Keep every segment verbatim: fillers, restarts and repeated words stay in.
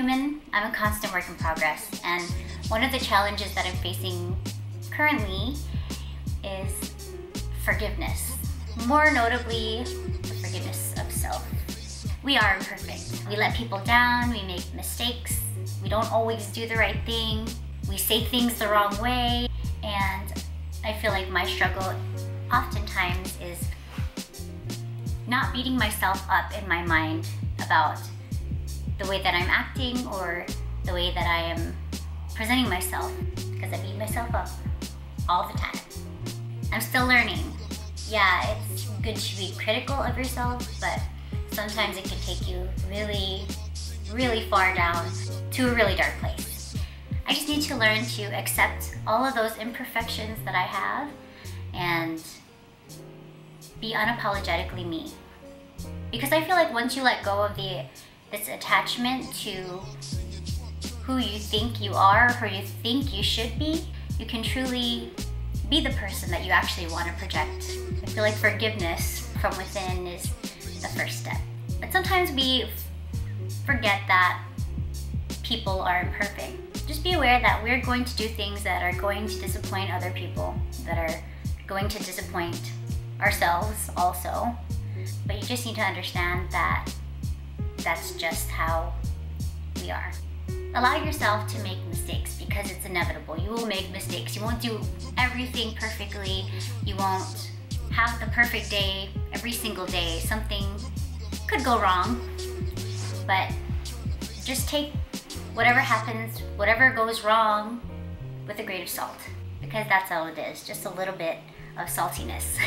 human, I'm a constant work in progress, and one of the challenges that I'm facing currently is forgiveness. More notably, the forgiveness of self. We are imperfect. We let people down, we make mistakes, we don't always do the right thing, we say things the wrong way, and I feel like my struggle oftentimes is not beating myself up in my mind about the way that I'm acting or the way that I am presenting myself, because I beat myself up all the time. I'm still learning. Yeah, it's good to be critical of yourself, but sometimes it can take you really, really far down to a really dark place. I just need to learn to accept all of those imperfections that I have and be unapologetically me. Because I feel like once you let go of the this attachment to who you think you are, who you think you should be, you can truly be the person that you actually want to project. I feel like forgiveness from within is the first step. But sometimes we forget that people are imperfect. Just be aware that we're going to do things that are going to disappoint other people, that are going to disappoint ourselves also. But you just need to understand that that's just how we are. Allow yourself to make mistakes because it's inevitable. You will make mistakes. You won't do everything perfectly. You won't have the perfect day every single day. Something could go wrong, but just take whatever happens, whatever goes wrong, with a grain of salt, because that's all it is, just a little bit of saltiness.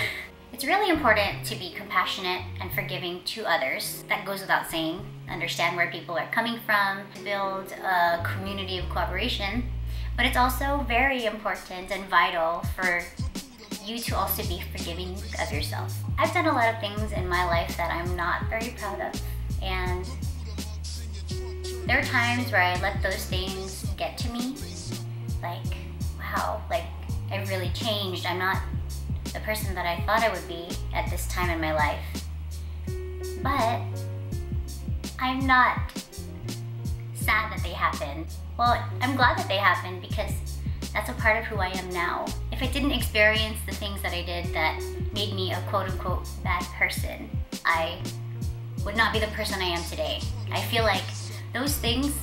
It's really important to be compassionate and forgiving to others. That goes without saying. Understand where people are coming from, build a community of cooperation. But it's also very important and vital for you to also be forgiving of yourself. I've done a lot of things in my life that I'm not very proud of, and there are times where I let those things get to me. Like, wow, like I've really changed. I'm not the person that I thought I would be at this time in my life. But I'm not sad that they happened. Well, I'm glad that they happened because that's a part of who I am now. If I didn't experience the things that I did that made me a quote-unquote bad person, I would not be the person I am today. I feel like those things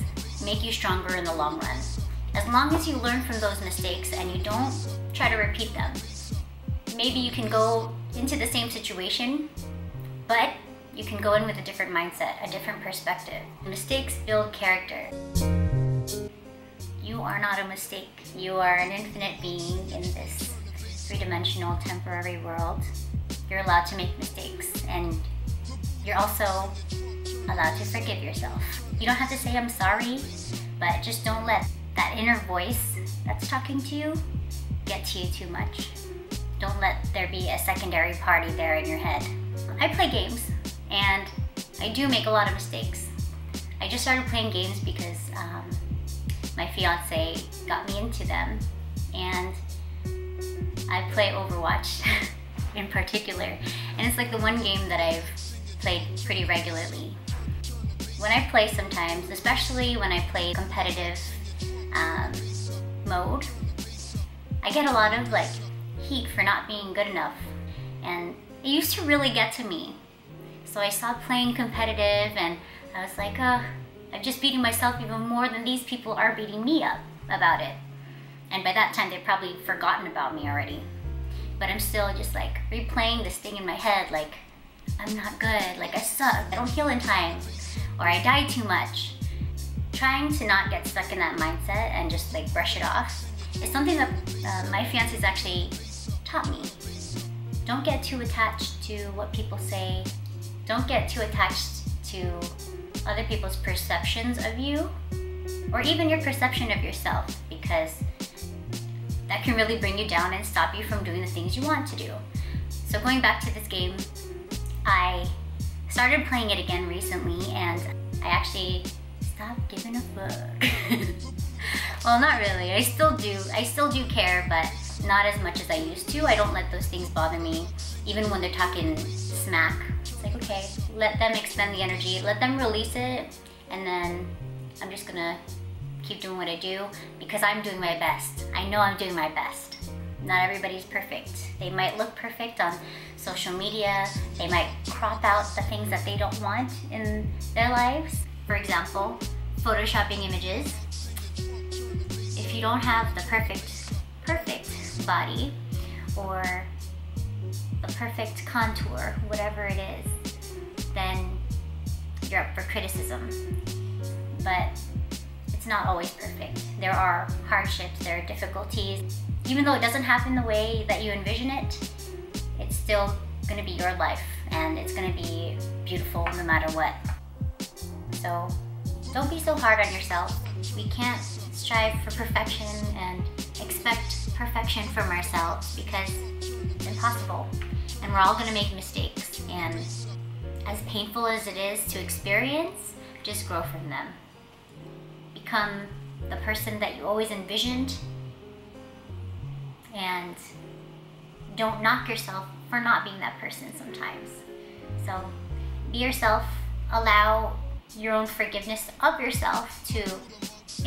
make you stronger in the long run. As long as you learn from those mistakes and you don't try to repeat them. Maybe you can go into the same situation, but you can go in with a different mindset, a different perspective. Mistakes build character. You are not a mistake. You are an infinite being in this three-dimensional temporary world. You're allowed to make mistakes, and you're also allowed to forgive yourself. You don't have to say, "I'm sorry," but just don't let that inner voice that's talking to you get to you too much. Don't let there be a secondary party there in your head. I play games, and I do make a lot of mistakes. I just started playing games because um, my fiance got me into them, and I play Overwatch in particular, and it's like the one game that I've played pretty regularly. When I play sometimes, especially when I play competitive um, mode, I get a lot of like heat for not being good enough, and it used to really get to me. So I stopped playing competitive, and I was like, oh, I'm just beating myself even more than these people are beating me up about it. And by that time they've probably forgotten about me already, but I'm still just like replaying this thing in my head, like I'm not good, like I suck, I don't heal in time, or I die too much. Trying to not get stuck in that mindset and just like brush it off is something that uh, my fiance's actually taught me. Don't get too attached to what people say. Don't get too attached to other people's perceptions of you, or even your perception of yourself, because that can really bring you down and stop you from doing the things you want to do. So going back to this game, I started playing it again recently, and I actually stopped giving a fuck. Well, not really. I still do. I still do care, but not as much as I used to. I don't let those things bother me, even when they're talking smack. It's like, okay, let them expend the energy, let them release it, and then I'm just gonna keep doing what I do because I'm doing my best. I know I'm doing my best. Not everybody's perfect. They might look perfect on social media. They might crop out the things that they don't want in their lives. For example, photoshopping images. If you don't have the perfect, perfect body or the perfect contour, whatever it is, then you're up for criticism. But it's not always perfect. There are hardships, there are difficulties. Even though it doesn't happen the way that you envision it, it's still gonna be your life and it's gonna be beautiful no matter what. So don't be so hard on yourself. We can't strive for perfection and expect perfection from ourselves because it's impossible. And we're all gonna make mistakes. And as painful as it is to experience, just grow from them. Become the person that you always envisioned, and don't knock yourself for not being that person sometimes. So be yourself, allow your own forgiveness of yourself to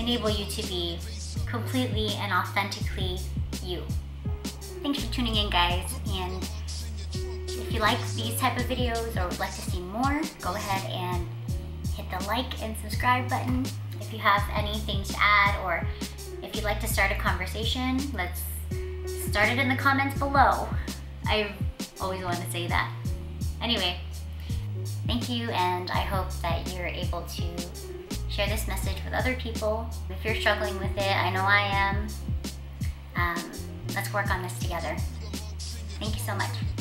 enable you to be completely and authentically you. Thanks for tuning in, guys, and if you like these type of videos or would like to see more, go ahead and hit the like and subscribe button. If you have anything to add or if you'd like to start a conversation, let's start it in the comments below. I always want to say that. Anyway, thank you, and I hope that you're able to share this message with other people. If you're struggling with it, I know I am. Um, let's work on this together. Thank you so much.